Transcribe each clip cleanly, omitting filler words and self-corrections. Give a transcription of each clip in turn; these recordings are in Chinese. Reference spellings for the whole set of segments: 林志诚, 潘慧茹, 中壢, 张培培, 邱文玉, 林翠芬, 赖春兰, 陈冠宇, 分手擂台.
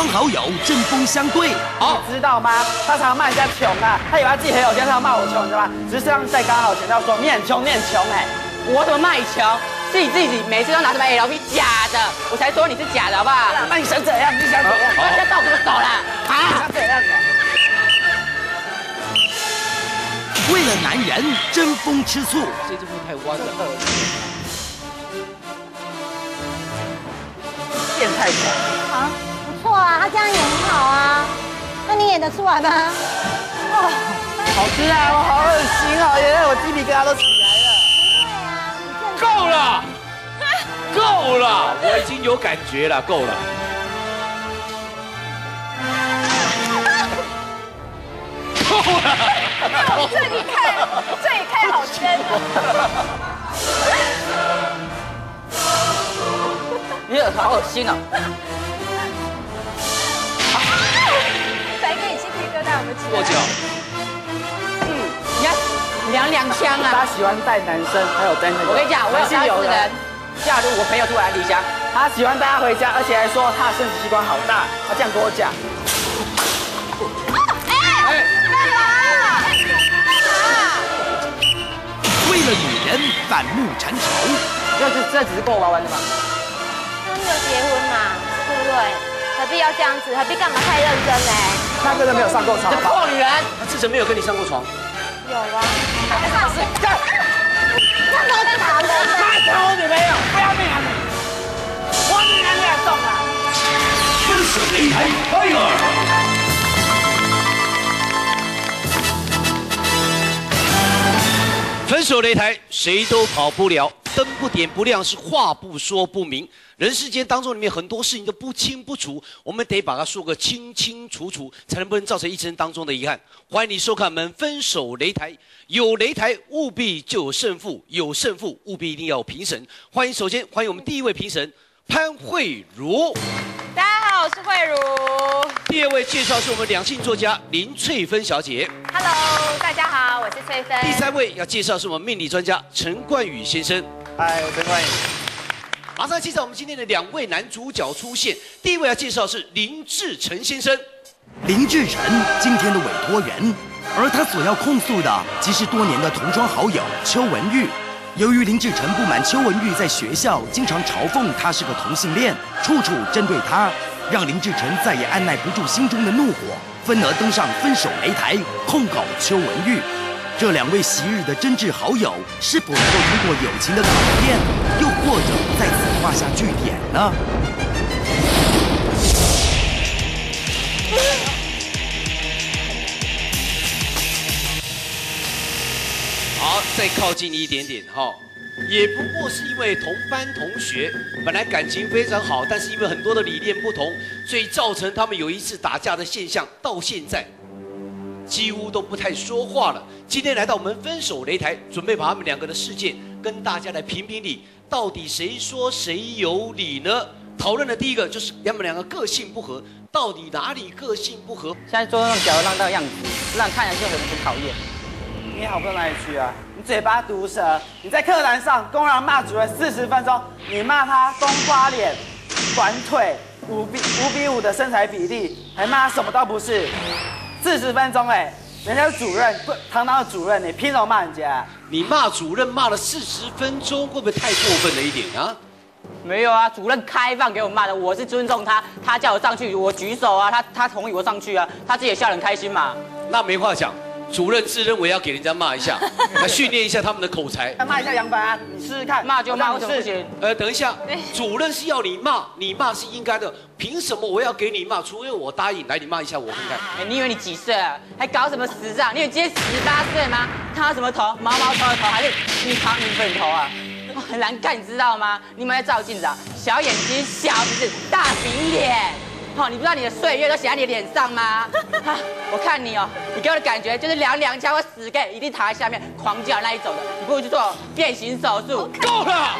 方好友针锋相对。好，你知道吗？他常骂人家穷啊，他以为他自己很有钱，他要骂我穷，你知道吗？只是上次在刚好前他说你很穷哎，我怎么骂你穷？是你自己每次都拿什么 LV 假的，我才说你是假的，好不好？那你想怎样？你想怎样？那现在到处都走了啊？想怎样？ 为了男人争风吃醋，这部太弯了，变态了啊！不错啊，他这样演很好啊，那你演得出来吗？哦，好吃啊，我好恶心啊，原来我鸡皮疙瘩都起来了。够了，够了，我已经有感觉了，够了。 这一看好真，你耳朵好恶心啊！才给你鸡皮疙瘩，我们起来。跺脚。嗯，你要两枪啊！他喜欢带男生，还有带那个。我跟你讲，我有当事人，假如我朋友突然离家，他喜欢带他回家，而且还说他的生殖器官好大，他这样跟我讲。 女人反目成仇，这只是够玩玩的嘛？他没有结婚嘛，对不对？何必要这样子？何必干嘛太认真呢？他真的没有上过床。破女人！他至少没有跟你上过床。有啊。他都在打我。他抢我女朋友，不要命啊你！我女人也中了。分手擂台开了。 分手擂台，谁都跑不了。灯不点不亮，是话不说不明。人世间当中，里面很多事情都不清不楚，我们得把它说个清清楚楚，才能不能造成一生当中的遗憾。欢迎你收看我们分手擂台，有擂台务必就有胜负，有胜负务必一定要有评审。欢迎，首先欢迎我们第一位评审潘慧茹。大家好，我是慧茹。第二位介绍是我们两性作家林翠芬小姐。Hello， 大家好。 我是翠芬。第三位要介绍是我们命理专家陈冠宇先生。嗨，我陈冠宇。马上介绍我们今天的两位男主角出现。第一位要介绍是林志诚先生。林志诚今天的委托人，而他所要控诉的即是多年的同窗好友邱文玉。由于林志诚不满邱文玉在学校经常嘲讽他是个同性恋，处处针对他，让林志诚再也按耐不住心中的怒火，愤而登上分手擂台控告邱文玉。 这两位昔日的真挚好友，是否能够通过友情的考验，又或者在此画下句点呢？好，再靠近一点点哈，也不过是因为同班同学，本来感情非常好，但是因为很多的理念不同，所以造成他们有一次打架的现象，到现在。 几乎都不太说话了。今天来到我们分手擂台，准备把他们两个的事件跟大家来评评理，到底谁说谁有理呢？讨论的第一个就是他们两个个性不合，到底哪里个性不合？现在做那种矫揉样子，让看人就很讨厌。你好不到哪里去啊？你嘴巴毒舌，你在课堂上公然骂主任40分钟，你骂他冬瓜脸、短腿、5:5的身材比例，还骂他什么都不是。 40分钟哎，人家是主任，不堂堂的主任，你凭什么骂人家？你骂主任骂了40分钟，会不会太过分了一点啊？没有啊，主任开放给我骂的，我是尊重他，他叫我上去，我举手啊，他同意我上去啊，他自己也笑得很开心嘛。那没话讲，主任自认为要给人家骂一下，来训练一下他们的口才。骂一下杨凡啊，你试试看，骂就骂，为什么不行？等一下，主任是要你骂，你骂是应该的。 凭什么我要给你骂？除非我答应，来你骂一下我看看。哎，你以为你几岁啊？还搞什么时尚？你以为今天18岁吗？烫什么头？毛毛头的头还是你烫你粉头啊？我很难看，你知道吗？你们在照镜子啊？小眼睛、小鼻子、大饼脸，哦，你不知道你的岁月都写在你的脸上吗？啊、我看你哦，你给我的感觉就是娘娘腔或死 gay， 一定躺在下面狂叫那一种的。你不如去做变形手术。够了。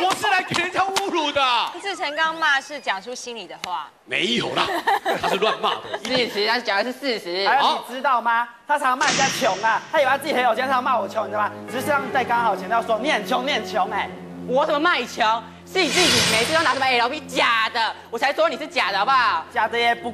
我是来给人家侮辱的。志诚刚骂是讲出心里的话，没有啦，他是乱骂的。事实，他讲的是事实。好，你知道吗？他常骂人家穷啊，他以为他自己很有钱，他要骂我穷，你知道吗？只是上在刚好前他说你很穷，哎，我怎么骂你穷？是你自己每次都拿什么 LV 假的，我才说你是假的，好不好？假的也不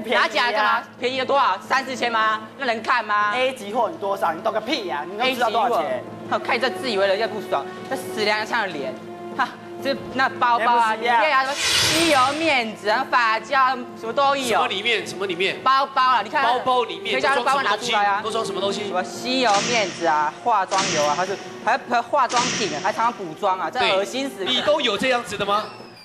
便宜、啊。拿假的干嘛？便宜了多少？3、4千吗？那能看吗 ？A 级货你多少？你懂个屁呀、啊！你都知道多少钱？我看你这自以为人家不爽，这死娘娘的脸，哈！这那包包啊，你看啊，什么西游面子啊、发胶什么都有。什么里面？什么里面？包包啊，你看。包包里面。都装什么东西？都装什么东西？什么西游面子啊，化妆油啊，还化妆品啊，还常常补妆啊，这恶心死了。你都有这样子的吗？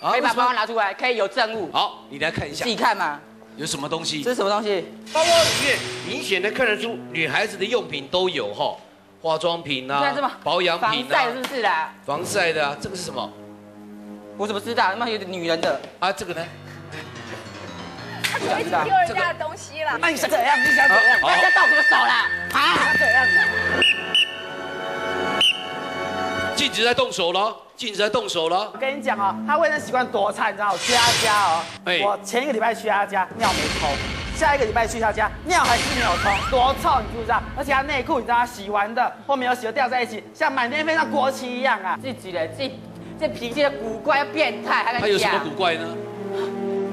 可以把包包拿出来，可以有证物。好，你来看一下。自己看嘛。有什么东西？这是什么东西？包包里面明显的看得出，女孩子的用品都有哈，化妆品啊，保养品啊，防晒是不是啦？防晒的啊，这个是什么？ 我怎么知道？他妈有点女人的啊！这个呢？他就一直丢人家的东西啦。那你想怎样？你想怎样？人家到什么手啦？啊？想怎样？禁止在动手了，禁止在动手了。我跟你讲哦，他卫生习惯多差，你知道我去他家哦，我前一个礼拜去他家尿没冲，下一个礼拜去他家尿还是没有冲，多臭你知不知道？而且他内裤你知道他洗完的或没有洗就掉在一起，像满天飞上国旗一样啊！自己人自己。 这脾气的古怪变态，还敢讲？他有什么古怪呢？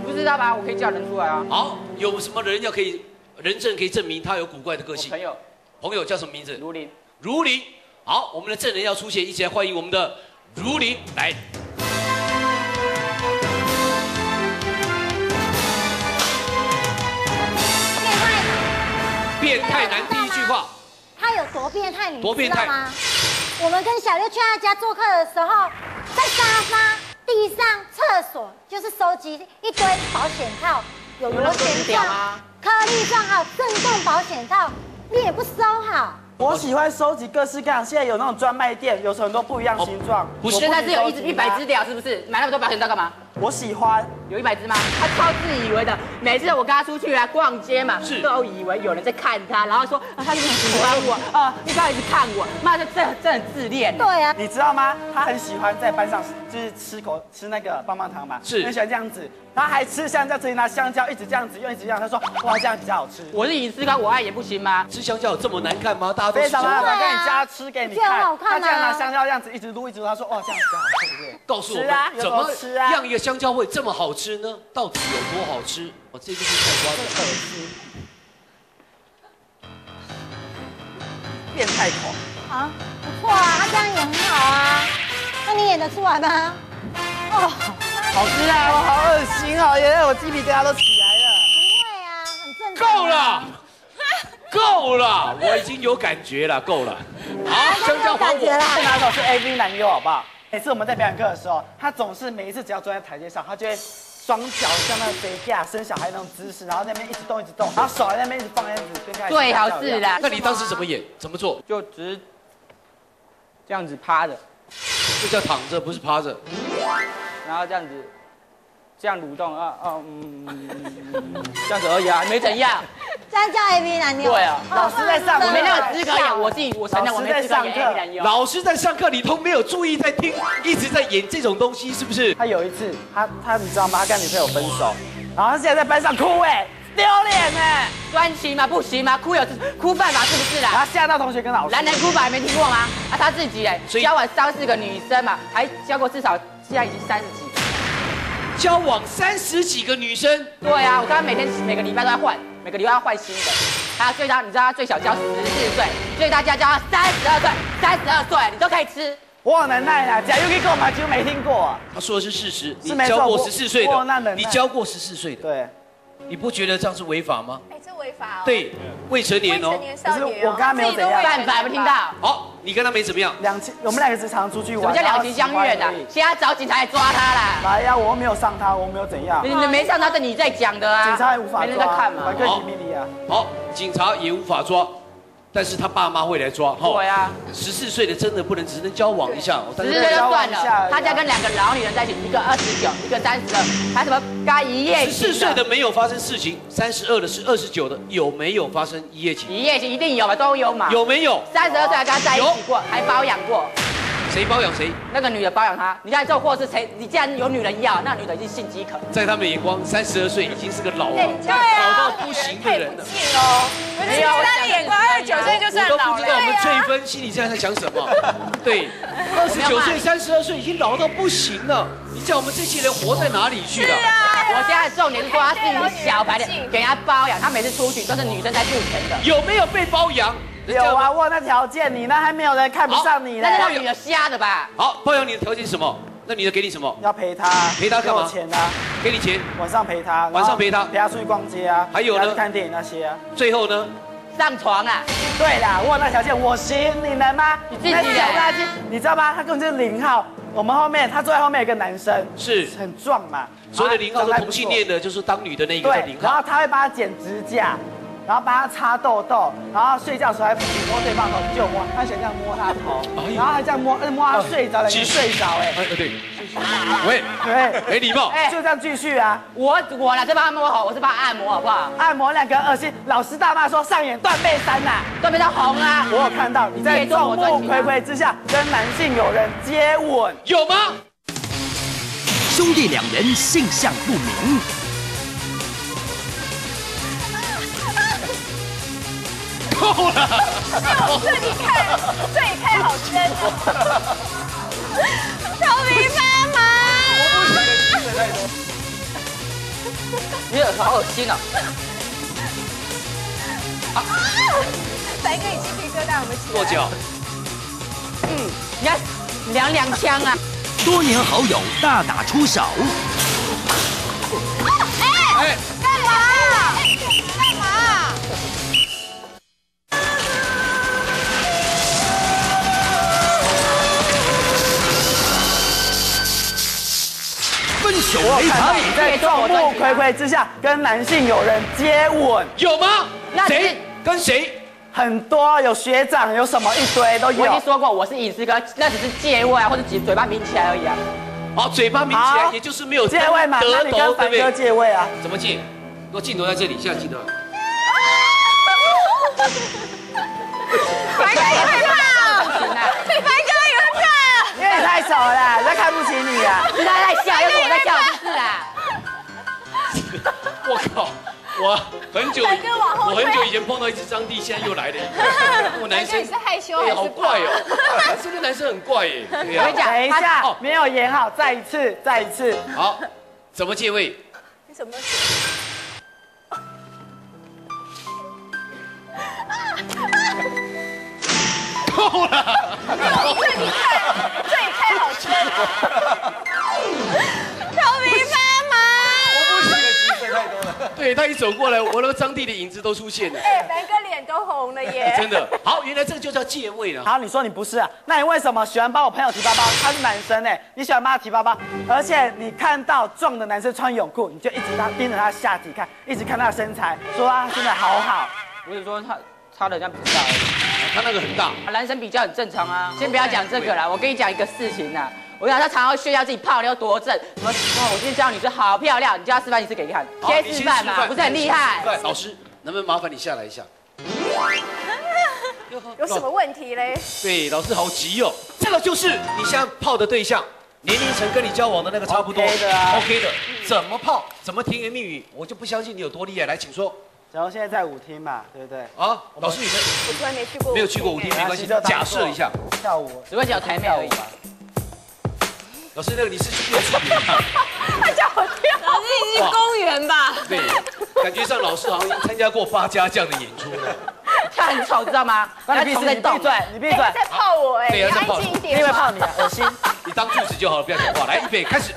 不知道吧？我可以叫人出来啊。好，有什么人要可以人证可以证明他有古怪的个性？朋友叫什么名字？如林。如林，好，我们的证人要出现，一起来欢迎我们的如林来。变态男第一句话。他有多变态？你知道吗？我们跟小六去他家做客的时候。 在沙发、地上、厕所，就是收集一堆保险套，有螺旋状、颗粒状，还有震动保险套，你也不收好。我喜欢收集各式各样，现在有那种专卖店，有很多不一样形状。不是，现在是有100只屌，是不是？买那么多保险套干嘛？我喜欢。有100只吗？他超自以为的，每次我跟他出去啊逛街嘛，都以为有人在看他，然后说啊他就是喜欢我啊，你不要一直看我，妈的这很自恋。对啊，你知道吗？他很喜欢在班上就是吃那个棒棒糖嘛，是很喜欢这样子。 他还吃香蕉，自己拿香蕉一直这样子用，一直这样。他说：“哇，这样比较好吃。”我是隐私高，我爱也不行吗？吃香蕉有这么难看吗？大家都吃香蕉。非常难看，你家吃给你看。他这样拿香蕉这样子一直撸一直撸，他说：“哇，这样比较好吃，对不对？”告诉我们怎么吃啊？让一个香蕉会这么好吃呢？到底有多好吃？我这就是太夸张了。变态狂啊，不错啊，他这样演很好啊。那你演得出来吗？哦。 好吃啊！我好恶心哦，原来我鸡皮疙瘩都起来了。不会啊，很正常。够了，够了，我已经有感觉了，够了。好，香蕉还我。再拿走是 AV 男优好不好？每次我们在表演课的时候，他总是每一次只要坐在台阶上，他就会双脚像那个谁架生小孩那种姿势，然后那边一直动一直动，然后手在那边一直放那样子，跟最好是啦。那你当时怎么演？怎么做？就只这样子趴着，这叫躺着，不是趴着。 然后这样子，这样蠕动啊这样子而已啊，没怎样。这样叫 AV 男优。对啊，老师在上，我没那个资格演，我自己我承认我没资格演 AV 男优。老师在上课里头没有注意在听，一直在演这种东西，是不是？他有一次，他你知道吗？他跟女朋友分手，然后他现在在班上哭哎，丢脸哎，专情嘛不行嘛，哭有哭犯法是不是啦？他吓到同学跟老师。男人哭法还没听过吗？啊，他自己哎，交往3、4个女生嘛，还交过至少。 现在已经30几，交往30几个女生。对啊，我刚刚每个礼拜都在换，每个礼拜要换新的。还有最大，你知道他最小交14岁，最大家交到32岁，32岁你都可以吃。我好能耐啦，假如可以跟我买，就没听过、啊。他说的是事实，你交过14岁的，你交过14岁的，对，你不觉得这样是违法吗？哎，这违法哦。对，未成年哦。未成年少女哦。我刚刚没有怎样，犯法没听到。好。 你跟他没怎么样？我们2个时常出去玩，什么叫两情相悦的？现在找警察来抓他啦！来呀，我又没有上他，我没有怎样。你没上他，是你在讲的啊！警察也无法抓，没人在看嘛。好，警察也无法抓，但是他爸妈会来抓。对呀，14岁的真的不能只能交往一下，14岁就算了。他家跟2个老女人在一起，一个29，一个32，还什么该一夜情？14岁的没有发生事情，32的是29的有没有发生一夜情？一夜情一定有嘛，都有嘛。有没有？32岁还跟他在一起？ 还包养过，谁包养谁？那个女的包养他。你看这货是谁？你既然有女人要，那女的已经性饥渴。在他们的眼光，32岁已经是个老王，老到不行的人了。没有，在他的眼光，29岁就算老了。我都不知道我们翠芬心里现在在想什么。对，29岁、32岁已经老到不行了。你叫我们这些人活在哪里去了？是啊，我现在重点说他是一个小白脸，给人家包养，他每次出去都是女生在付钱的。有没有被包养？ 有啊，我那条件你那还没有人看不上你呢。那是女的瞎的吧？好，包养你的条件是什么？那女的给你什么？要陪她。陪她干嘛？给我钱啊。给你钱。晚上陪她。晚上陪她。陪她出去逛街啊。还有呢？看电影那些啊。最后呢？上床啊。对啦，我那条件我行，你能吗？你自己来。你知道吗？他根本就是0号。我们后面他坐在后面有个男生，是很壮嘛。所有的0号都同性恋的，就是当女的那一个叫0号。然后他会帮他剪指甲。 然后帮他擦痘痘，然后睡觉的时候还摸对方头，就摸，他喜欢这样摸他头，然后还这样摸，摸他睡着了，你睡着哎，对，喂，对，没礼貌，就这样继续啊，我呢是帮他摸好，我是帮他按摩好不好？按摩两个恶心，老师大妈说上演断背山呐，断背山红啊，我有看到你在众目睽睽之下跟男性友人接吻，有吗？兄弟两人性向不明。 够了！这里看好深啊！头皮发麻！你耳朵好恶心啊！啊！来个鸡皮疙瘩，我们起来。跺脚。嗯，你看，两枪啊！多年好友大打出手。哎！干嘛？干嘛？ 我看到你在众目睽睽之下跟男性友人接吻，有吗？那谁跟谁？很多有学长有什么一堆都有。我已经说过我是隐私哥，那只是借位啊，或者嘴巴抿起来而已啊。好，嘴巴抿起来，也就是没有借位嘛。那你跟凡哥借位啊？怎么借？我镜头在这里，现在镜头。凡哥也害怕哦，凡哥也怕。 因为你太丑了，人家看不起你啊！是他在笑，又是我在笑，是啦。我靠，我很久以前碰到一只张帝，现在又来了。我男生你是害羞还是？好怪哦，这个男生很怪耶。我跟你讲，等一下，没有演好，再一次。好，怎么借位？你怎么？够了。 这里太好吃了，头皮发麻。我不行，水太多了。对他一走过来，我那个张帝的影子都出现了。哎，凡哥脸都红了耶！真的。好，原来这个就叫借位了。好，你说你不是啊？那你为什么喜欢帮我朋友提包包？他是男生哎，你喜欢帮他提包包，而且你看到壮的男生穿泳裤，你就一直盯着他下体看，一直看他的身材，说他真的好好。我是说他差的像不大而已。 他那个很大，男生比较很正常啊。先不要讲这个啦，我跟你讲一个事情啦。我讲他常常会炫耀自己泡妞多正，什么哇，我今天教你是好漂亮，你教他示范一次给你看，先示范嘛，不是很厉害？对，老师，能不能麻烦你下来一下？有什么问题嘞？对，老师好急哦。这个就是你现在泡的对象，年龄层跟你交往的那个差不多 ，OK 的，怎么泡，怎么甜言蜜语，我就不相信你有多厉害。来，请说。 然后现在在舞厅嘛，对不对？啊，老师，我从来没去过，没有去过舞厅没关系，假设一下跳舞，只会叫台妹而已。老师，那个你是去跳舞吗？他叫我跳，老师你是公园吧？对，感觉上老师好像参加过8家这样的演出了。他很丑，知道吗？他头在动，你闭嘴！在泡我哎，你安静一点，因为泡你啊，恶心。你当柱子就好了，不要讲话。来，预备，开始。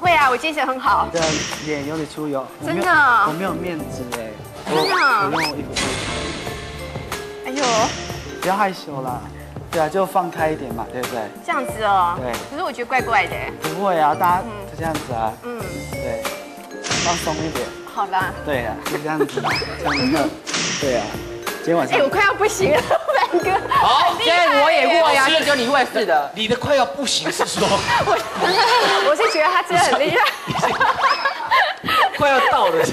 会啊，我精神很好。你的脸有点出油，真的。我没有面子哎，真的。我用我衣服。哎呦，不要害羞啦，对啊，就放开一点嘛，对不对？这样子哦。对。可是我觉得怪怪的。不会啊，大家就这样子啊。嗯。对，放松一点。好啦。对啊，就这样子嘛，这样子。对啊，今天晚上。哎，我快要不行了，凡哥。好，现在我也过呀，就你会是的。你的快要不行是说？ 我是觉得他真的很厉害，快要到了。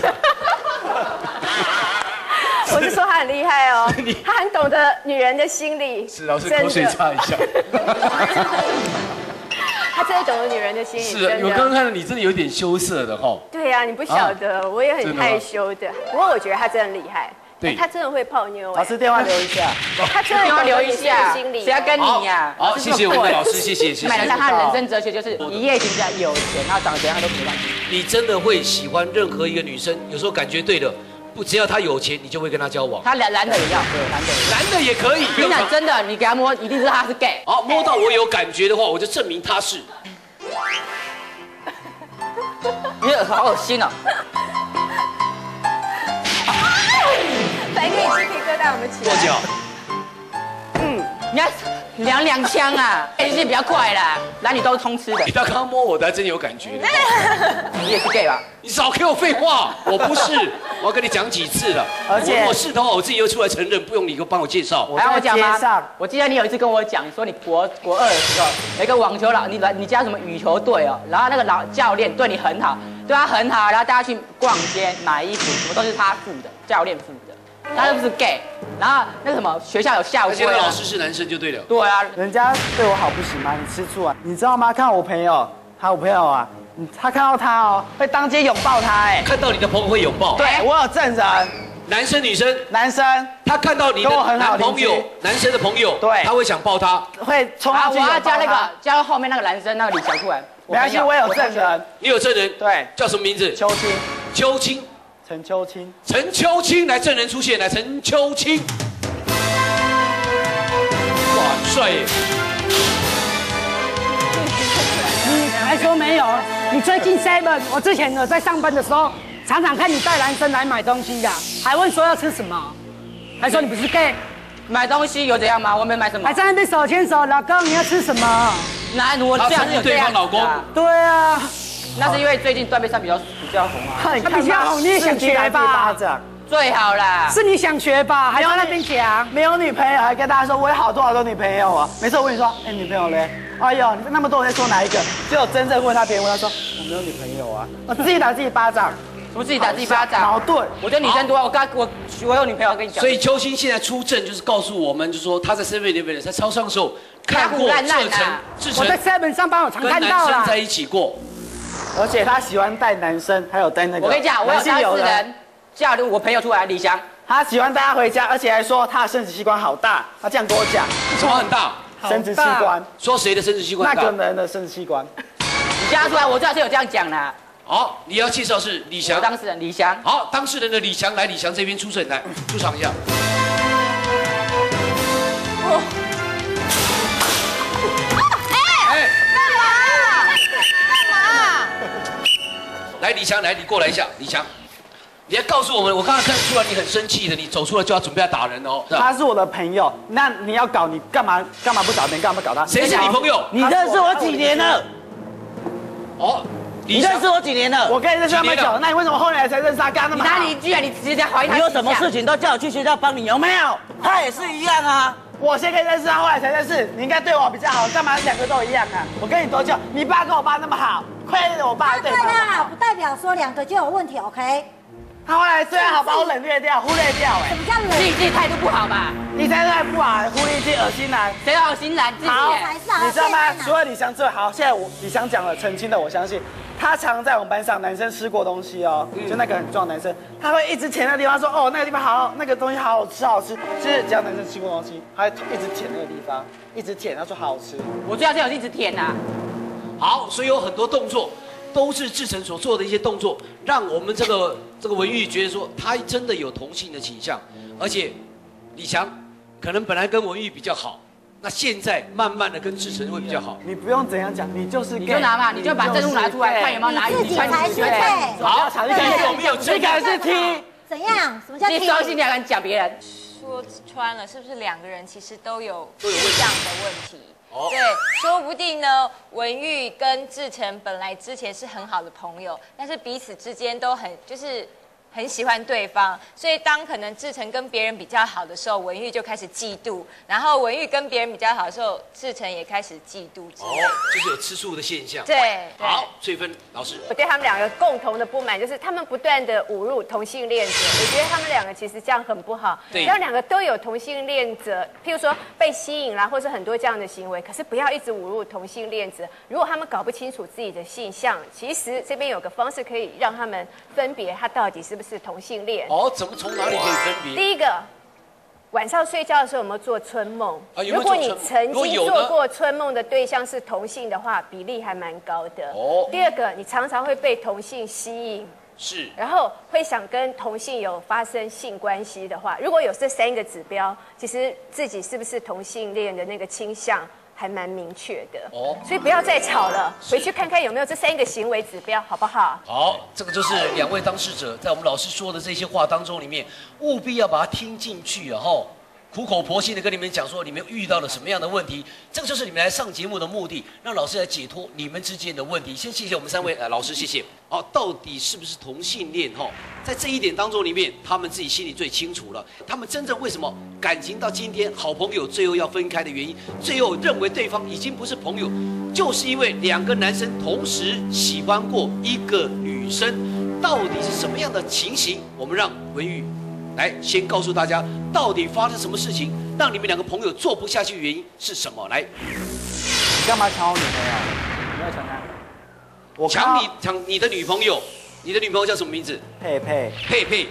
我是说他很厉害哦，你他很懂得女人的心理。是，老师口水擦一下。他真的懂得女人的心理。是，我刚刚看到你真的有点羞涩的哈。对呀，你不晓得，我也很害羞的。不过我觉得他真的很厉害。 他真的会泡妞，老师电话留一下。他真的要留一下，谁要跟你呀？好，谢谢我们老师，谢谢谢谢。买了他的人生哲学就是一夜情加有钱，然后长怎样都没关系。你真的会喜欢任何一个女生，有时候感觉对的，不只要她有钱，你就会跟她交往。他男的也要，对，男的也可以。你讲真的，你给他摸，一定是他是 gay。好，摸到我有感觉的话，我就证明他是。你好恶心哦！ 可以鸡皮疙瘩，我们起。跺脚。嗯，你要两枪啊，最近比较快啦，男女都是通吃的。你刚刚摸我的还真有感觉。你也是 gay 吧？你少给我废话，我不是，我要跟你讲几次了。而且我是的话，我自己又出来承认，不用你给我帮我介绍。还要我讲吗？我记得你有一次跟我讲，说你国二的时候，有一个网球老，你家什么羽球队哦，然后那个老教练对你很好，对他很好，然后大家去逛街买衣服，什么都是他付的，教练付的。 他又不是 gay， 然后那什么学校有校规，老师是男生就对了。对啊，人家对我好不行吗？你吃醋啊？你知道吗？看我朋友啊，他看到他哦，会当街拥抱他哎。看到你的朋友会拥抱？对，我有证人。男生女生？男生。他看到你的男朋友，男生的朋友，对，他会想抱他，会冲上去。我要加那个，加后面那个男生那个李小库然。没关系，我有证人。你有证人？对。叫什么名字？秋青。秋青。 陈秋青，陈秋青来，证人出现，来，陈秋青，哇，很帅耶！你还说没有？你最近 seven， 我之前有在上班的时候，常常看你带男生来买东西的，还问说要吃什么，还说你不是 gay， 买东西有怎样吗？我没买什么，还在那边手牵手，老公你要吃什么？那我这样是对方老公，对啊。 那是因为最近断背山比较红啊，他比较红，你也想学吧？最好啦，是你想学吧？还在那边讲，没有女朋友还跟大家说我有好多好多女朋友啊。每次我问你说，哎，女朋友嘞？哎呦，那么多我在说哪一个？只有真正问他，别人问他说我没有女朋友啊，我自己打自己巴掌，什么自己打自己巴掌？矛盾。我觉得女生多，我有女朋友跟你讲。所以秋星现在出证就是告诉我们，就说他在 7-Eleven 在超商的时候看过志成，我在 7-Eleven 上班，我常看到了。跟男生在一起过。 而且他喜欢带男生，还有带那个。我跟你讲，我有当事人，叫我朋友出来，李翔，他喜欢带他回家，而且还说他的生殖器官好大，他这样跟我讲。什么很大？生殖器官。说谁的生殖器官大？那个人的生殖器官。你叫他出来，我最好是有这样讲啦。好，你要介绍是李翔，当事人李翔。好，当事人的李翔来，李翔这边出场来，出场一下。哦。 来，李翔，来，你过来一下，李翔，你要告诉我们，我刚刚看出来你很生气的，你走出来就要准备要打人哦。他是我的朋友，那你要搞你干嘛不找人，干嘛搞他？谁是你朋友？你认识我几年了？哦，你认识我几年了？我跟你认识那么久，那你为什么后来才认识他？干那么好？你哪里一句啊？你直接在怀疑他。你有什么事情都叫我去学校帮你，有没有？他也是一样啊。 我先跟你认识他，后来才认识你，应该对我比较好，干嘛两个都一样啊？我跟你多久？你爸跟我爸那么好，亏了我爸对他好，不代表说两个就有问题 ，OK？ 他后来虽然好把我冷略掉、忽略掉，哎，什么叫冷？你自己态度不好吧？你态度不好，忽略自己恶心男，谁恶心男？好，你知道吗？除了李翔之外，好，现在我李翔讲了，澄清的，我相信他常在我们班上男生吃过东西哦，就那个很壮的男生，他会一直舔那个地方，说哦那个地方好，那个东西好好吃，好吃。就是只要男生吃过东西，他会一直舔那个地方，一直舔，他说好好吃。我最好是有一直舔呐。好，所以有很多动作。 都是志成所做的一些动作，让我们这个文玉觉得说他真的有同性的倾向，而且李翔可能本来跟文玉比较好，那现在慢慢的跟志成会比较好。你不用怎样讲，你就是 gay， 你就拿嘛，你就把证物拿出来看有没有拿你穿才对。好，你看有没有这个是 T？ 怎样？什么叫 T？ 你高兴你还敢讲别人？说穿了，是不是两个人其实都有这样的问题？ 对，说不定呢，文玉跟志成本来之前是很好的朋友，但是彼此之间都很就是很喜欢对方，所以当可能志成跟别人比较好的时候，文玉就开始嫉妒，然后文玉跟别人比较好的时候，志成也开始嫉妒。哦，就是有吃醋的现象。对，好，翠芬老师，我对他们两个共同的不满就是他们不断的侮辱同性恋者，我觉得他们两个其实这样很不好。对，要两个都有同性恋者，譬如说被吸引啦，或是很多这样的行为，可是不要一直侮辱同性恋者。如果他们搞不清楚自己的性向，其实这边有个方式可以让他们分别他到底是不是同性恋。哦，怎么从哪里可以分别？第一个，晚上睡觉的时候有没有做春梦？啊，有没有做春梦？如果你曾经做过春梦的对象是同性的话，比例还蛮高的。哦。第二个，你常常会被同性吸引。是，然后会想跟同性有发生性关系的话，如果有这三个指标，其实自己是不是同性恋的那个倾向还蛮明确的哦，所以不要再吵了，回去看看有没有这三个行为指标，好不好？好，这个就是两位当事者在我们老师说的这些话当中里面，务必要把它听进去啊！哈，苦口婆心的跟你们讲说你们遇到了什么样的问题，这个就是你们来上节目的目的，让老师来解脱你们之间的问题。先谢谢我们三位老师，谢谢。哦，到底是不是同性恋？哈，在这一点当中里面，他们自己心里最清楚了。他们真正为什么感情到今天，好朋友最后要分开的原因，最后认为对方已经不是朋友，就是因为两个男生同时喜欢过一个女生。到底是什么样的情形？我们让文玉来先告诉大家，到底发生什么事情，让你们两个朋友做不下去的原因是什么？来，你干嘛抢我女朋友啊？你要抢她。我抢你的女朋友，你的女朋友叫什么名字？佩佩。佩佩，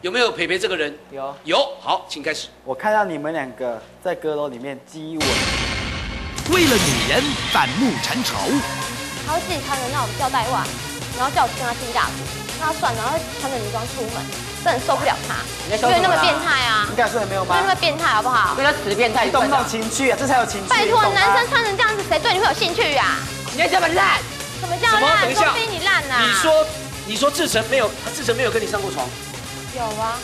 有没有佩佩这个人？有。有，好，请开始。我看到你们两个在阁楼里面激吻，为了女人反目成仇。他会自己穿着那种吊带袜，然后叫我去跟他订大补，跟他算，然后穿着女装出门，真的受不了他。你在说什么？那么变态啊！你敢说有没有吗？那么变态好不好？对他死变态，动不动情趣啊，这才有情趣。拜托，男生穿成这样子，谁对你会有兴趣啊？你这么烂！什么叫烂？等一下，你烂啊！你说志成没有跟你上过床？有啊。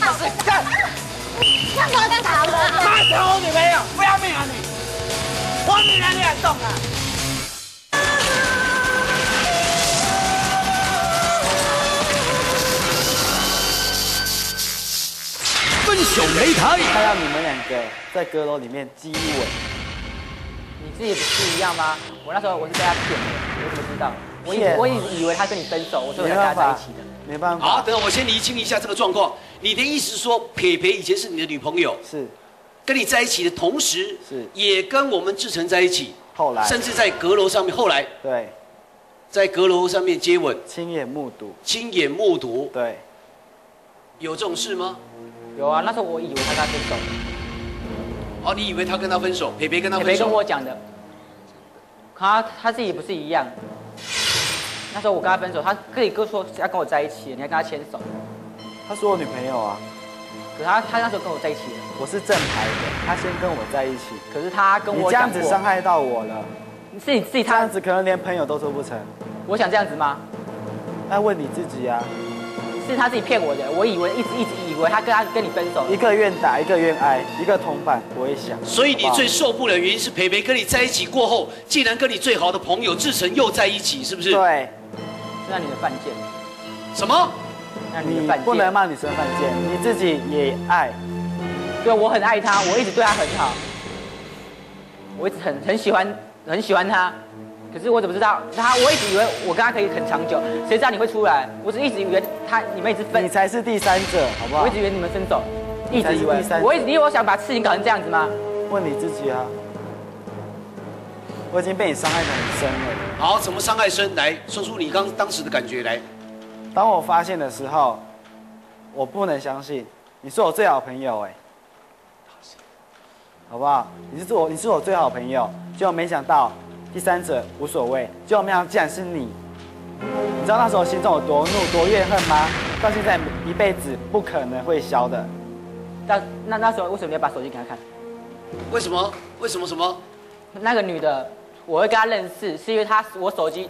那是干，那我干啥了？妈抢我女朋友，不要命啊你！我女人你敢动啊？分手擂台，看到你们两个在阁楼里面激吻。你自己不是一样吗？我那时候我是被他骗的，我怎么知道？我一直以为他跟你分手，我说我跟他在一起的，没办法。好，等等，我先厘清一下这个状况。你的意思是说，佩佩以前是你的女朋友，是跟你在一起的同时，是也跟我们志成在一起，后来甚至在阁楼上面，后来对，在阁楼上面接吻，亲眼目睹，亲眼目睹，对，有这种事吗？有啊，那时候我以为他跟他分手。哦，你以为他跟他分手？培培跟他分手。培培跟我讲的，他自己不是一样。那时候我跟他分手，他自己哥说要跟我在一起，你还跟他牵手。他说我女朋友啊，可是他那时候跟我在一起了。我是正牌的，他先跟我在一起。可是他跟我讲过，你这样子伤害到我了，是你自己这样子，可能连朋友都做不成。我想这样子吗？那问你自己啊。是他自己骗我的，我以为一直以为他跟你分手，一个愿打一个愿挨，一个铜板我也想。所以你最受不了的原因是培培跟你在一起过后，竟然跟你最好的朋友志成又在一起，是不是？对，那你的犯贱。什么？那你不能骂女生犯贱，你自己也爱。对，我很爱他，我一直对他很好，我一直很喜欢他。可是我怎么知道他？我一直以为我跟他可以很长久，谁知道你会出来？我一直以为你们一直分，你才是第三者，好不好？我一直以为你们分手，一直以为，我想把事情搞成这样子吗？问你自己啊！我已经被你伤害得很深了。好，怎么伤害深？来说出你当时的感觉来。当我发现的时候，我不能相信，你是我最好朋友哎，好不好？你是我最好朋友，结果没想到。第三者无所谓，就没想到竟然是你。你知道那时候心中有多怒、多怨恨吗？到现在一辈子不可能会消的。那时候为什么要把手机给他看？为什么？为什么什么？那个女的，我会跟她认识，是因为她有我手机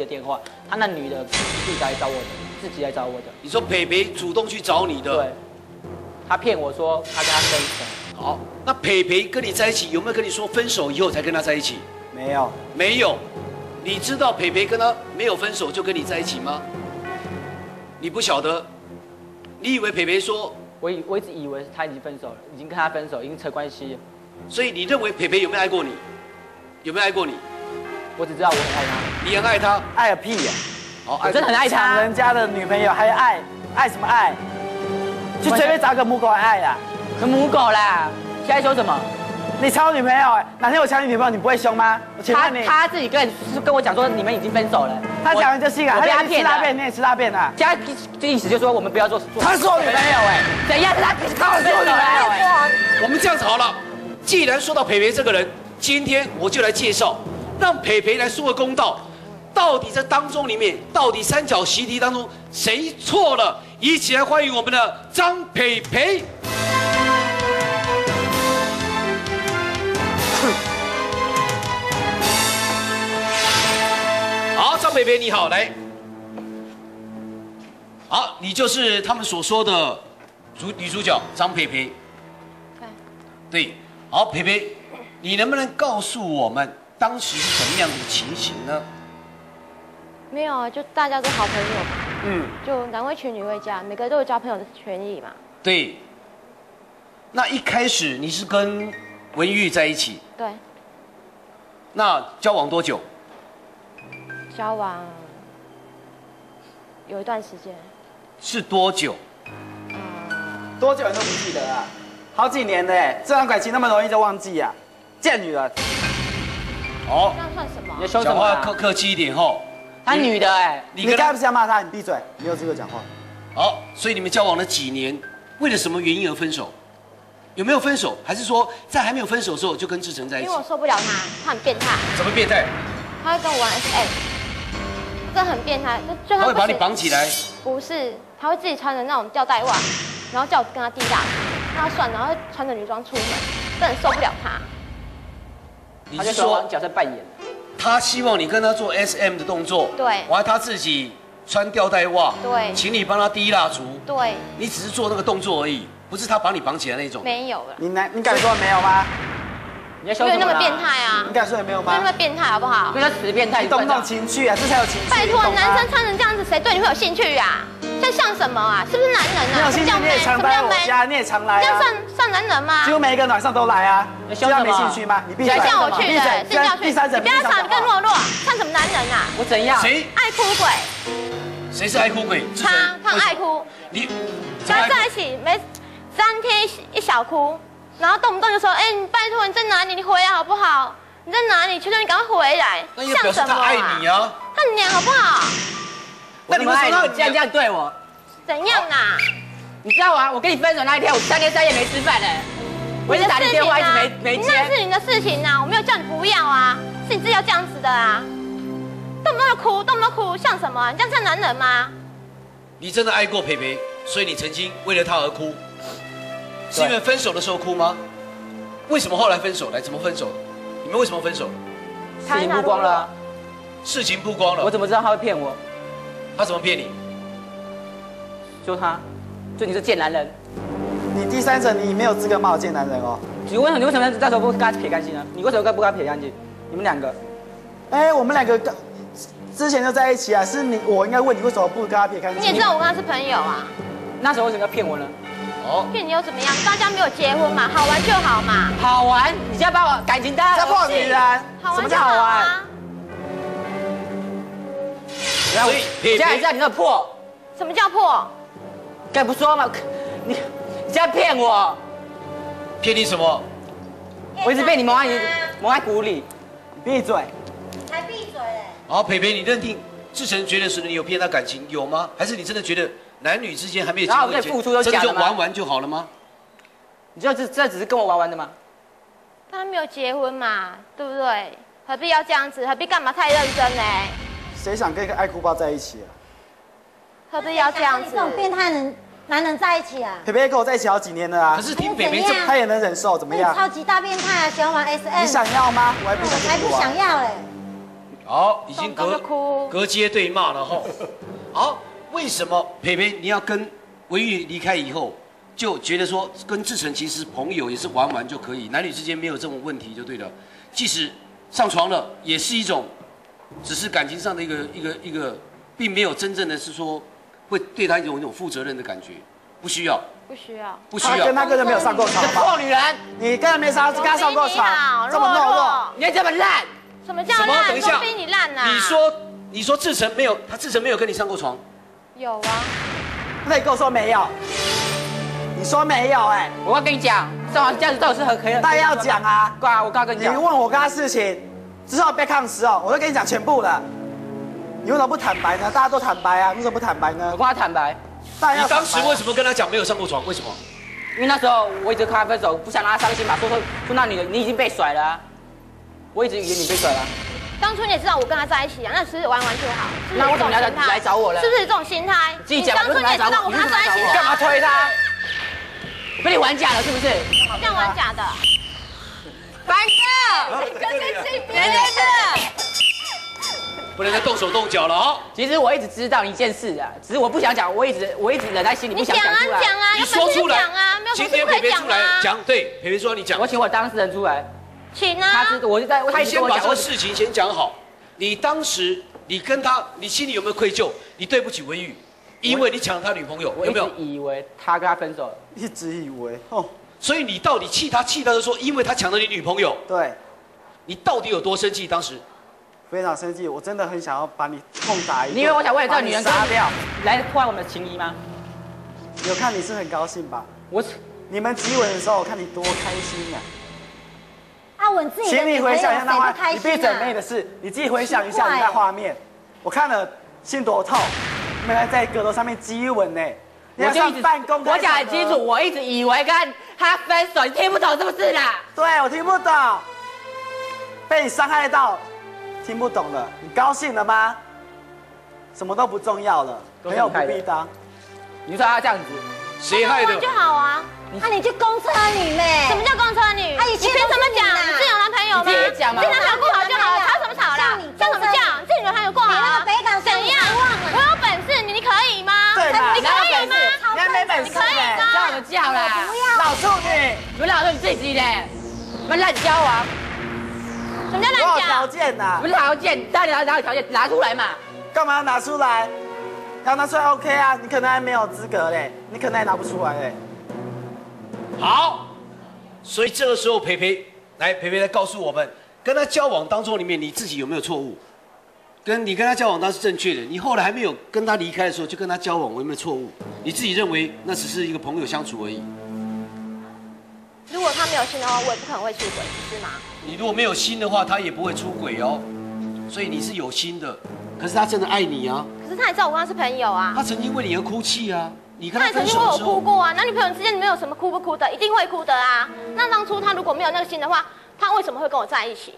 的电话。她那女的自己来找我的。你说培培主动去找你的？对。她骗我说她跟他分手。好，那培培跟你在一起有没有跟你说分手以后才跟他在一起？没有，没有，你知道培培跟他没有分手就跟你在一起吗？你不晓得，你以为培培说？我一直以为他已经分手了，已经跟他分手，已经扯关系了。所以你认为培培有没有爱过你？有没有爱过你？我只知道我很爱他。你很爱他？爱个屁呀！哦，我真的很爱他。人家的女朋友还爱，爱什么爱？去随便找个母狗来爱啦，什么母狗啦？现在说什么？你抢我女朋友，哪天我抢你女朋友，你不会凶吗？他自己跟我讲说你们已经分手了，他讲的就是啊，他也吃大便，你也吃大便啊。现在这意思就是说我们不要做。他是我女朋友哎，怎样？他是我女朋友哎。我们这样子好了，既然说到培培这个人，今天我就来介绍，让培培来说个公道，到底这当中里面，到底三角习题当中谁错了？一起来欢迎我们的张培培。 好，张培培你好，来，好，你就是他们所说的女主角张培培，对，好，培培，你能不能告诉我们当时是什么样的情形呢？没有啊，就大家都好朋友，嗯，就男为群，女为家，每个都有交朋友的权利嘛。对，那一开始你是跟文玉在一起，对，那交往多久？ 交往有一段时间，是多久？多久你都不记得啊？好几年的哎，这段感情那么容易就忘记啊？贱女人！哦，那算什么？你说什么？讲话客气一点吼。她女的哎，你刚才不是要骂她？你闭嘴，没有资格讲话。好，所以你们交往了几年？为了什么原因而分手？有没有分手？还是说在还没有分手的时候就跟志成在一起？因为我受不了他，他很变态。怎么变态？他会跟我玩 SM。 这很变态，就他会把你绑起来。不是，他会自己穿着那种吊带袜，然后叫我跟他滴答，那算，然后穿着女装出门，真的受不了他。你是说角色扮演？他希望你跟他做 SM 的动作，对，完他自己穿吊带袜，对，请你帮他滴蜡烛，对，你只是做那个动作而已，不是他把你绑起来那种。没有了。你敢说没有吗？ 因为那么变态啊！你敢说也没有吗？因为那么变态好不好？因为他死变态，你动不动情趣啊，这才有情趣。拜托，男生穿成这样子，谁对你会有兴趣啊？这像什么啊？是不是男人啊？没有兴趣你也常来我家，你也常来。这样算男人吗？几乎每一个晚上都来啊。你这样没兴趣吗？你必须叫我去的，是要去。第三者，你不要长得更懦弱，像什么男人啊？我怎样？谁爱哭鬼？谁是爱哭鬼？他爱哭。你跟他在一起没3天一小哭。 然后动不动就说，哎，你拜托你在哪里？你回来好不好？你在哪里？求求你赶快回来！像什么？他爱你啊！他娘好不好？那你为什么这样对我？怎样啦？你知道啊，我跟你分手那一天，我3天3夜没吃饭哎，我一直打你电话，一直没接。那是你的事情啊，我没有叫你不要啊，是你自己要这样子的啊！动不动哭，动不动哭，像什么、啊？你这样像男人吗？你真的爱过培培，所以你曾经为了他而哭。 是因为分手的时候哭吗？为什么后来分手？来，怎么分手？你们为什么分手了？事情曝光了、啊。事情曝光了。我怎么知道他会骗我？他怎么骗你？就他，就你这贱男人。你第三者，你没有资格骂我贱男人哦。你为什么那时候不跟他撇干净呢？你为什么不跟他撇干净？你们两个，哎，我们两个之前就在一起啊，是你，我应该问你为什么不跟他撇干净？你也知道我跟他是朋友啊。那时候为什么要骗我呢？ 骗你又怎么样？大家没有结婚嘛，好玩就好嘛。好玩？你现在把我感情搭在破女人，什么叫好玩？所以现在你在破？什么叫破？敢不说嘛？你现在骗我？骗你什么？我一直被你蒙在鼓里。闭嘴！还闭嘴嘞！好，培培，你认定志成觉得是你有骗他感情有吗？还是你真的觉得？ 男女之间还没有结婚，真的就玩玩就好了吗？你知道这只是跟我玩玩的吗？他没有结婚嘛，对不对？何必要这样子？何必干嘛太认真呢？谁想跟一个爱哭包在一起啊？何必要这样子？这种变态男人在一起啊？培培跟我在一起好几年了啊，可是听培培这，他也能忍受，怎么样？超级大变态啊，喜欢玩 SM。你想要吗？我还不想，还不想要嘞。好，已经隔街对骂了吼。好。 为什么培培你要跟文玉离开以后，就觉得说跟志成其实朋友也是玩玩就可以，男女之间没有这种问题就对了。即使上床了，也是一种，只是感情上的一个，并没有真正的是说会对他一种负责任的感觉。不需要。 不需要，不需要。他跟那个人没有上过床。臭女人，你跟他没上，跟他上过床，这么懦弱，你还这么烂？什么叫烂？等一下，比你烂啊！你说志成没有，他志成没有跟你上过床？有啊，那你跟我说没有，你说没有哎，我要跟你讲，这样子到底是很可以。但要讲啊，乖，我刚跟你讲，你问我跟他事情之后被抗时哦，我都跟你讲全部了，你为什么不坦白呢？大家都坦白啊，你为什么不坦白呢？我跟他坦白。 你当时为什么跟他讲没有上过床？为什么？因为那时候我一直跟他分手，不想让他伤心嘛。说那你已经被甩了、啊，我一直以为你被甩了、啊。当初你也知道我跟他在一起啊，那只是玩玩就好。是那我怎么来找我了？是不是这种心态？自己讲当初你也知道我跟他在一起、啊，干嘛推他？我被你玩假了是不是？这样玩假的，烦的，跟真心别人的。 不能再动手动脚了哦！其实我一直知道一件事啊，只是我不想讲，我一直忍在心里，不想讲出来。你说出来啊！今天培培出来讲，对，培培说你讲。我请我当事人出来，请啊！他先把这个事情先讲好。你当时你跟他，你心里有没有愧疚？你对不起文宇，因为你抢了他女朋友，有没有？我一直以为他跟他分手了，一直以为哦。所以你到底气他，气到就说，因为他抢了你女朋友。对。你到底有多生气？当时？ 非常生气，我真的很想要把你痛打一顿。你以为我想为了这个女人杀掉，来破坏我们的情谊吗？有看你是很高兴吧？你们激吻的时候，我看你多开心呀！啊，我自己。请你回想一下那画，你被整妹的事，你自己回想一下那画面。我看了心多痛，你们还在阁楼上面激吻呢。我就一直办公，我讲很清楚，我一直以为跟他分手，你听不懂是不是啦？对，我听不懂，被你伤害到。 听不懂了，你高兴了吗？什么都不重要了，没有不必当。你说他这样子，谁害的？就好啊，那你就公车女呗。什么叫公车女？啊，你凭什么讲？你自己有男朋友吗？自己讲嘛，正常条过好就好了，吵什么吵啦？叫什么叫？你自己有男朋友过好了。怎样？我有本事，你可以吗？对吧？你可以吗？你还没本事，你可以吗？叫什么叫啦？老处女，你们老处女自己的，你们烂交往。 什么叫乱讲？条件呐？不是条件，到底哪有条件？拿出来嘛！干嘛要拿出来？要拿出来 OK 啊！你可能还没有资格嘞，你可能还拿不出来嘞。好，所以这个时候培培来，培培来告诉我们，跟他交往当中里面你自己有没有错误？你跟他交往当时正确的，你后来还没有跟他离开的时候就跟他交往，我有没有错误？你自己认为那只是一个朋友相处而已。 如果他没有心的话，我也不可能会出轨，是吗？你如果没有心的话，他也不会出轨哦。所以你是有心的，可是他真的爱你啊。可是他也知道我跟他是朋友啊。他曾经为你而哭泣啊，你跟他分手的时候。他也曾经为我哭过啊，男女朋友之间没有什么哭不哭的，一定会哭的啊。那当初他如果没有那个心的话，他为什么会跟我在一起？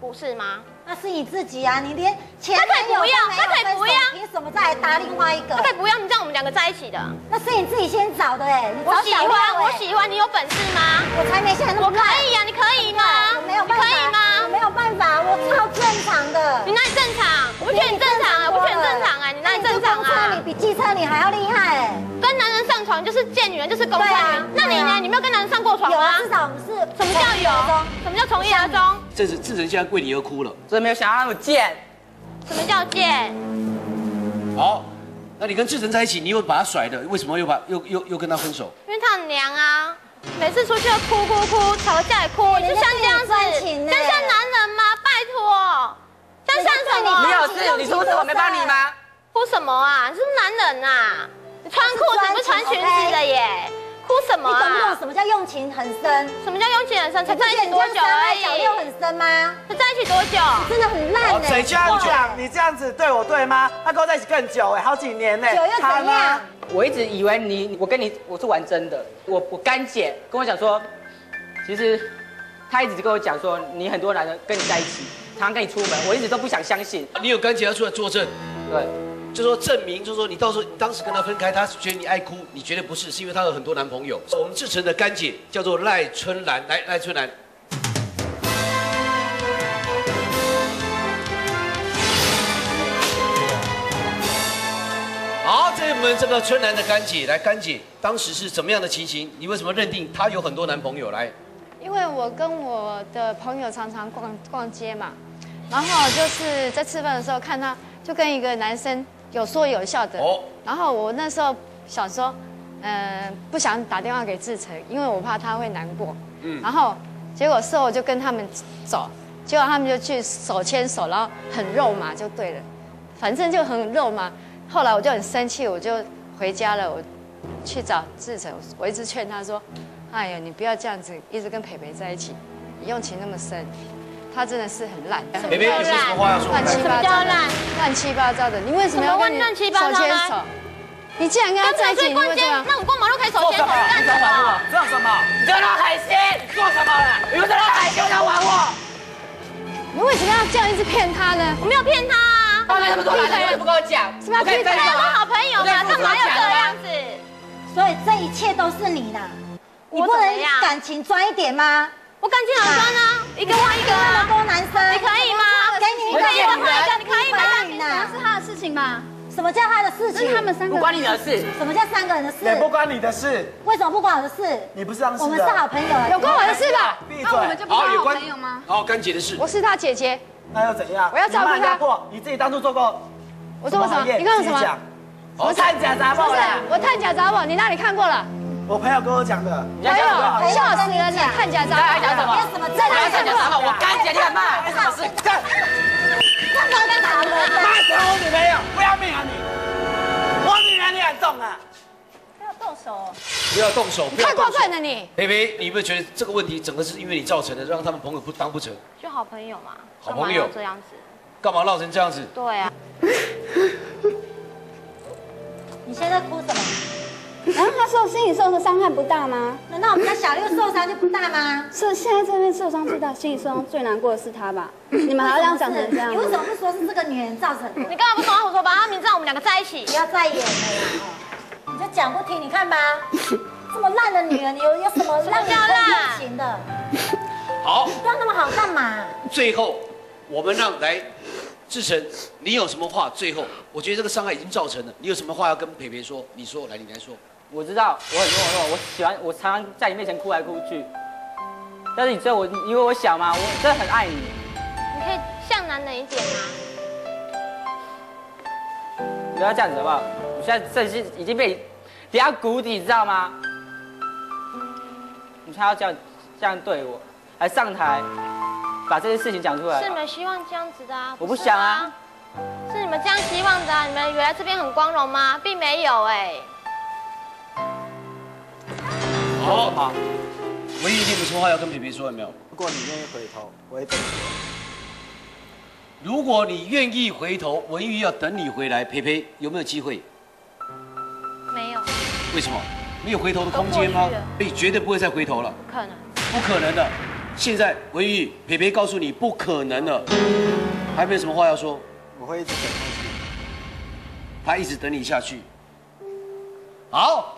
不是吗？那是你自己啊，你连前男友都没有分手，他可以不要，凭什么再来搭另外一个？他可以不要，你让我们两个在一起的，那是你自己先找的哎。我喜欢，我喜欢，你有本事吗？ 我才没现在那么烂。我可以呀，你可以吗？我没有办法，你可以吗？我没有办法，我超正常的。你哪里正常？我不觉得你正常啊，我不觉得你正常哎，你哪里正常啊？你比汽车你还要厉害哎！跟男人上床就是贱女人，就是公车女。那你呢？你没有跟男人上过床吗？有啊，至少我们是。什么叫有？什么叫从一而终？志成现在跪你又哭了，真没有想到那么贱。什么叫贱？好，那你跟志成在一起，你又把他甩了，为什么又跟他分手？因为他很娘啊。 每次出去哭，吵架也哭，就像这样子，真像男人吗？拜托，真像什么？你有事，你出事我没帮你吗？哭什么啊？你是男人啊？你穿裤子不穿裙子的耶？哭什么啊？你懂不懂什么叫用情很深？什么叫用情很深？才在一起多久而已？脚又很深吗？才在一起多久？真的很烂哎！谁这样讲？你这样子对我对吗？他跟我在一起更久哎，好几年哎，久又怎样？ 我一直以为我是玩真的。我干姐跟我讲说，其实她一直跟我讲说，你很多男人跟你在一起，常跟你出门，我一直都不想相信。你有干姐要出来作证，对，就说证明，就说你到时候你当时跟她分开，她觉得你爱哭，你绝对不是，是因为她有很多男朋友。我们志成的干姐叫做赖春兰，来，赖春兰。 好，这我们这个春兰的干姐来，干姐当时是怎么样的情形？你为什么认定她有很多男朋友？来，因为我跟我的朋友常常逛街嘛，然后就是在吃饭的时候看她就跟一个男生有说有笑的，哦，然后我那时候想说，不想打电话给志成，因为我怕他会难过。嗯，然后结果事后我就跟他们走，结果他们就去手牵手，然后很肉麻就对了，反正就很肉麻。后来我就很生气，我就回家了，我去找志成，我一直劝他说：“哎呀，你不要这样子，一直跟培培在一起，你用情那么深，他真的是很烂。”培培有什么话要说？乱七八糟的，你为什么要跟你手牵手？ 你既然跟他在一起，你会这样？那我过马路可以手牵手，你干什么？做什么？你在那海鲜？做什么啦？你们在那海鲜在玩我？你为什么要这样一直骗他呢？我没有骗他啊！他没那么多男人，也不跟我讲，是吧？对，我好朋友嘛，干嘛要这样子？所以这一切都是你的，你不能感情专一点吗？我感情好专啊，一个换一个啊，那么多男生，你可以吗？给你一个换一个，你可以吗？那是他的事情吧。 什么叫他的事情？他们三个不关你的事。什么叫三个人的事？也不关你的事。为什么不关我的事？你不是当事人。我们是好朋友，有关我的事吧？闭嘴！那我们就不是好朋友吗？好，干姐的事。我是他姐姐。那又怎样？我要照顾他。你自己当初做过。我做过什么？你干什么？我探假杂报啦！我探假杂报，你那里看过了？我朋友跟我讲的。朋友，笑死了！你探假杂报，还讲什么？在哪里探假杂报？我干姐，你很慢，什么事？干！ 骂死我女朋友！不要命啊你！我女儿你敢动啊？不要动手！不要动手！太过分了你！培培，你有没有觉得这个问题整个是因为你造成的，让他们朋友不当不成？就好朋友嘛，好朋友这样子，干嘛闹成这样子？对啊。你现在哭什么？然后他受心理受的伤害不大吗？难道我们家小六受伤就不大吗？是现在这边受伤最大，心理受伤最难过的是他吧？你们还要这样讲成这样？你为什么不说是这个女人造成的？你干嘛不说胡说八道？他明知道我们两个在一起，不要再演了，你就讲不听，你看吧，这么烂的女人，有什么让你动情的？好，你不要那么好干嘛？最后，我们让来志成，你有什么话？最后，我觉得这个伤害已经造成了，你有什么话要跟培培说？你说，来，你来说。 我知道我很懦弱，我喜欢我常常在你面前哭来哭去，但是你知道我，因为我小嘛，我真的很爱你。你可以像男人一点吗？不要这样子好不好？我现在这是已经被跌到谷底，你知道吗？你还要这样对我，还上台把这些事情讲出来。是你们希望这样子的啊？我不想啊。是你们这样希望的啊？你们原来这边很光荣吗？并没有哎。 好，好，唯一一定有什么话要跟培培说，有没有？如果你愿意回头，我会等你。如果你愿意回头，文玉要等你回来。培培有没有机会？没有。为什么？没有回头的空间吗？你绝对不会再回头了。不可能。不可能的。现在文玉，培培告诉你不可能了。还没有什么话要说？我会一直等下去。他一直等你下去。好。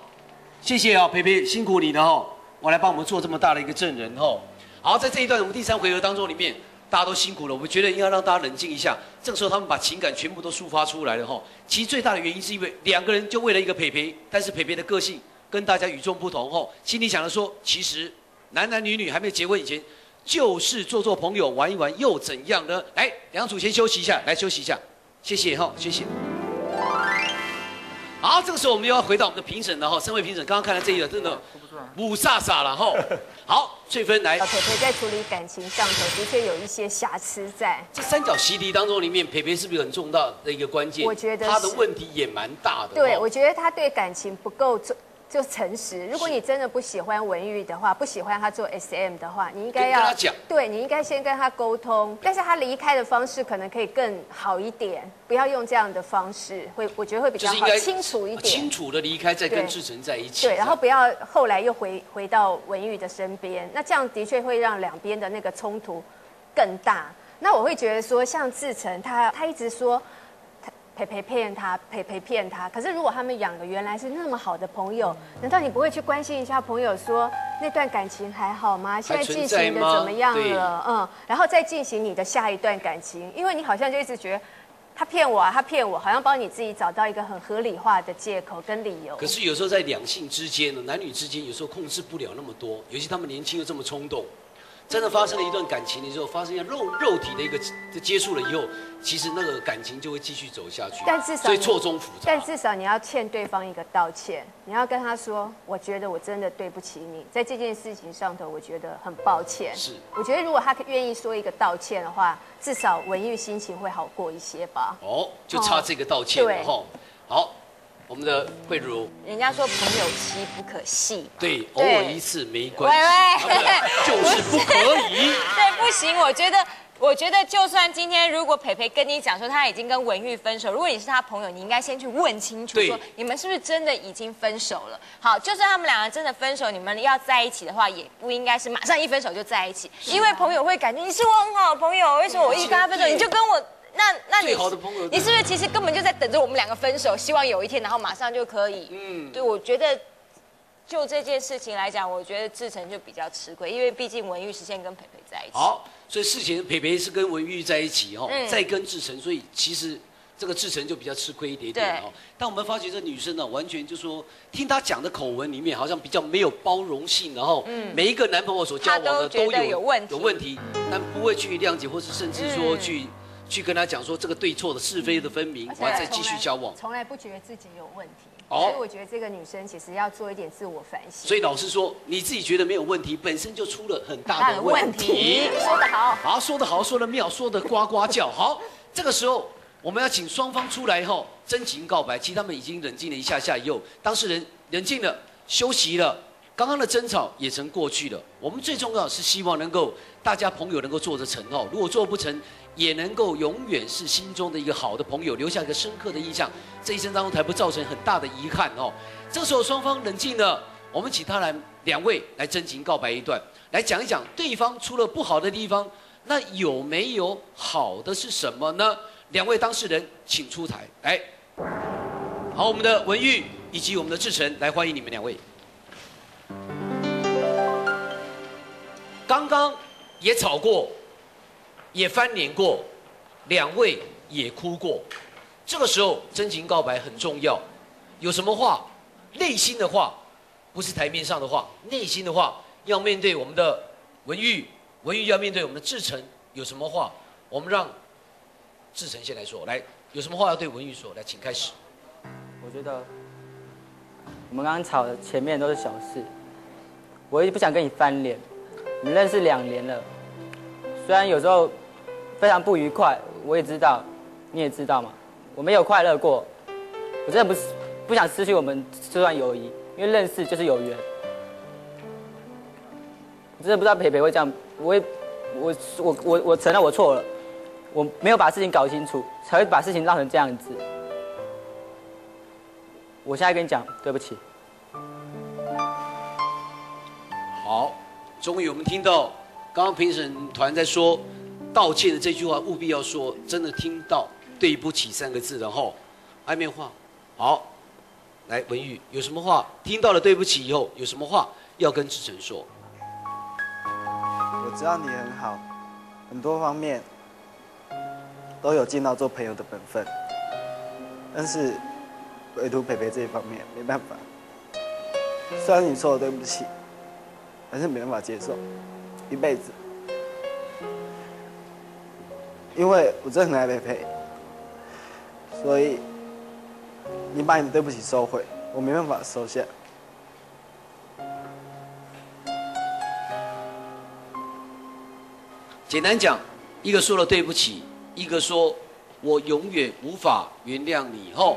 谢谢啊、哦，培培，辛苦你了哦，我来帮我们做这么大的一个证人哦。好，在这一段我们第三回合当中里面，大家都辛苦了，我们觉得应该让大家冷静一下。这个时候他们把情感全部都抒发出来了哦。其实最大的原因是因为两个人就为了一个培培，但是培培的个性跟大家与众不同哦。心里想着说，其实男女还没有结婚以前，就是做朋友玩一玩又怎样呢？来，梁楚先休息一下，来休息一下，谢谢哈、哦，谢谢。 好，这个时候我们又要回到我们的评审了哈。身为评审，刚刚看到这一个真的五煞煞了哈。好，翠芬来。培培在处理感情上头的确有一些瑕疵在。这三角习题当中，里面培培是不是很重大的一个关键？我觉得他的问题也蛮大的。对，我觉得他对感情不够就诚实。如果你真的不喜欢文玉的话，不喜欢他做 SM 的话，你应该要跟他讲。对，你应该先跟他沟通，但是他离开的方式可能可以更好一点，不要用这样的方式，我觉得会比较好清楚一点。清楚的离开，再跟志成在一起。对，然后不要后来又回到文玉的身边，那这样的确会让两边的那个冲突更大。那我会觉得说，像志成他一直说。 培培骗他。可是如果他们两个原来是那么好的朋友，难道你不会去关心一下朋友说那段感情还好吗？现在进行的怎么样了？嗯，然后再进行你的下一段感情，因为你好像就一直觉得他骗我啊，他骗我，好像帮你自己找到一个很合理化的借口跟理由。可是有时候在两性之间呢，男女之间有时候控制不了那么多，尤其他们年轻又这么冲动。真的发生了一段感情的时候，发生一下肉体的一个接触了以后，其实那个感情就会继续走下去。但至少所以错综复杂。但至少你要欠对方一个道歉，你要跟他说，我觉得我真的对不起你，在这件事情上头，我觉得很抱歉。是，我觉得如果他愿意说一个道歉的话，至少文玉心情会好过一些吧。哦，就差这个道歉了哈。好。 我们的慧茹，人家说朋友妻不可戏，对，偶尔一次没关系，就是不可以。对，不行，我觉得，就算今天如果培培跟你讲说他已经跟文玉分手，如果你是他朋友，你应该先去问清楚，说你们是不是真的已经分手了。好，就算他们两个真的分手，你们要在一起的话，也不应该是马上一分手就在一起，因为朋友会感觉你是我很好的朋友，为什么我一跟他分手你就跟我？ 那你是不是其实根本就在等着我们两个分手？希望有一天，然后马上就可以。嗯，对，我觉得就这件事情来讲，我觉得志成就比较吃亏，因为毕竟文玉是先跟培培在一起。好，所以事前培培是跟文玉在一起哦，再跟志成，所以其实这个志成就比较吃亏一点点哦。但我们发觉这女生呢，完全就说听她讲的口吻里面，好像比较没有包容性，然后每一个男朋友所交往的都有问题，但不会去谅解，或是甚至说去跟他讲说这个对错的是非的分明，我还在继续交往，从来不觉得自己有问题，所以我觉得这个女生其实要做一点自我反省。所以老实说，你自己觉得没有问题，本身就出了很大的问题。说得好，好说得好，说得妙，说得呱呱叫。好，这个时候我们要请双方出来后真情告白。其实他们已经冷静了一下下以后，当事人冷静了，休息了。 刚刚的争吵也成过去了，我们最重要是希望能够大家朋友能够做得成哦，如果做不成，也能够永远是心中的一个好的朋友，留下一个深刻的印象，这一生当中才不造成很大的遗憾哦。这时候双方冷静了，我们请他来两位来真情告白一段，来讲一讲对方出了不好的地方，那有没有好的是什么呢？两位当事人请出台来。好，我们的文玉以及我们的志成来欢迎你们两位。 刚刚也吵过，也翻脸过，两位也哭过。这个时候真情告白很重要，有什么话，内心的话，不是台面上的话，内心的话要面对我们的文玉，文玉要面对我们的志成。有什么话，我们让志成先来说。来，有什么话要对文玉说？来，请开始。我觉得我们刚刚吵的前面都是小事，我也不想跟你翻脸。 我们认识2年了，虽然有时候非常不愉快，我也知道，你也知道嘛，我没有快乐过，我真的不想失去我们这段友谊，因为认识就是有缘。我真的不知道培培会这样，我承认我错了，我没有把事情搞清楚，才会把事情闹成这样子。我现在跟你讲，对不起。好。 终于，我们听到刚刚评审团在说道歉的这句话，务必要说，真的听到“对不起”3个字，然后爱面话。好，来文玉有什么话？听到了“对不起”以后，有什么话要跟志成说？我知道你很好，很多方面都有尽到做朋友的本分，但是唯独培培这一方面没办法。虽然你说我对不起。 还是没办法接受，一辈子，因为我真的很爱培培，所以你把你的对不起收回，我没办法收下。简单讲，一个说了对不起，一个说我永远无法原谅你。吼，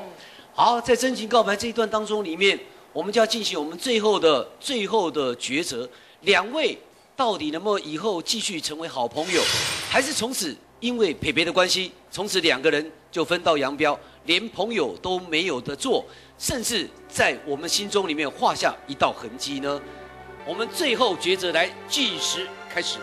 好，在真情告白这一段当中里面。 我们就要进行我们最后的抉择，两位到底能不能以后继续成为好朋友，还是从此因为培培的关系，从此两个人就分道扬镳，连朋友都没有得做，甚至在我们心中里面画下一道痕迹呢？我们最后抉择来计时开始。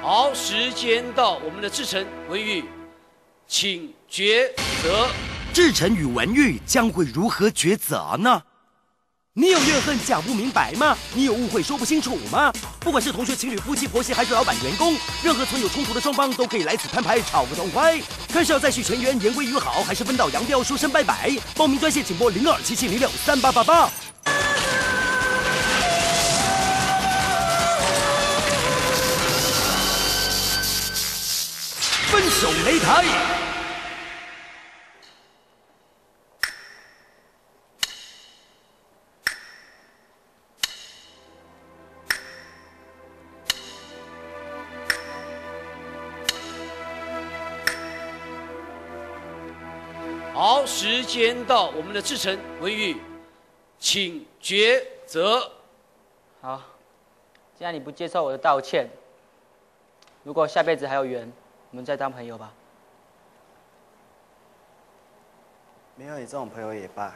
好，时间到，我们的志成、文玉，请抉择。志成与文玉将会如何抉择呢？你有怨恨讲不明白吗？你有误会说不清楚吗？不管是同学、情侣、夫妻、婆媳，还是老板、员工，任何存有冲突的双方都可以来此摊牌，炒个痛快。看是要再续前缘，言归于好，还是分道扬镳，说声拜拜？报名专线请拨0277063888。 分手擂台，好，时间到，我们的志诚、文玉，请抉择。好，既然你不接受我的道歉，如果下辈子还有缘。 我们再当朋友吧。没有你这种朋友也罢。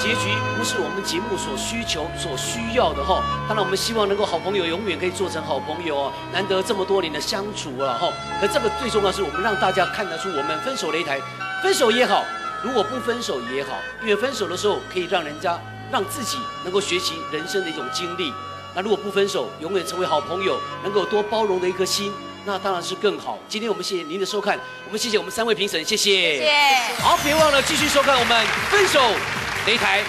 结局不是我们节目所需求、所需要的哈。当然，我们希望能够好朋友永远可以做成好朋友哦。难得这么多年的相处了哈。可这个最重要是我们让大家看得出，我们分手擂台，分手也好，如果不分手也好，因为分手的时候可以让人家、让自己能够学习人生的一种经历。那如果不分手，永远成为好朋友，能够多包容的一颗心，那当然是更好。今天我们谢谢您的收看，我们谢谢我们3位评审，谢谢。谢谢。好，别忘了继续收看我们分手擂台。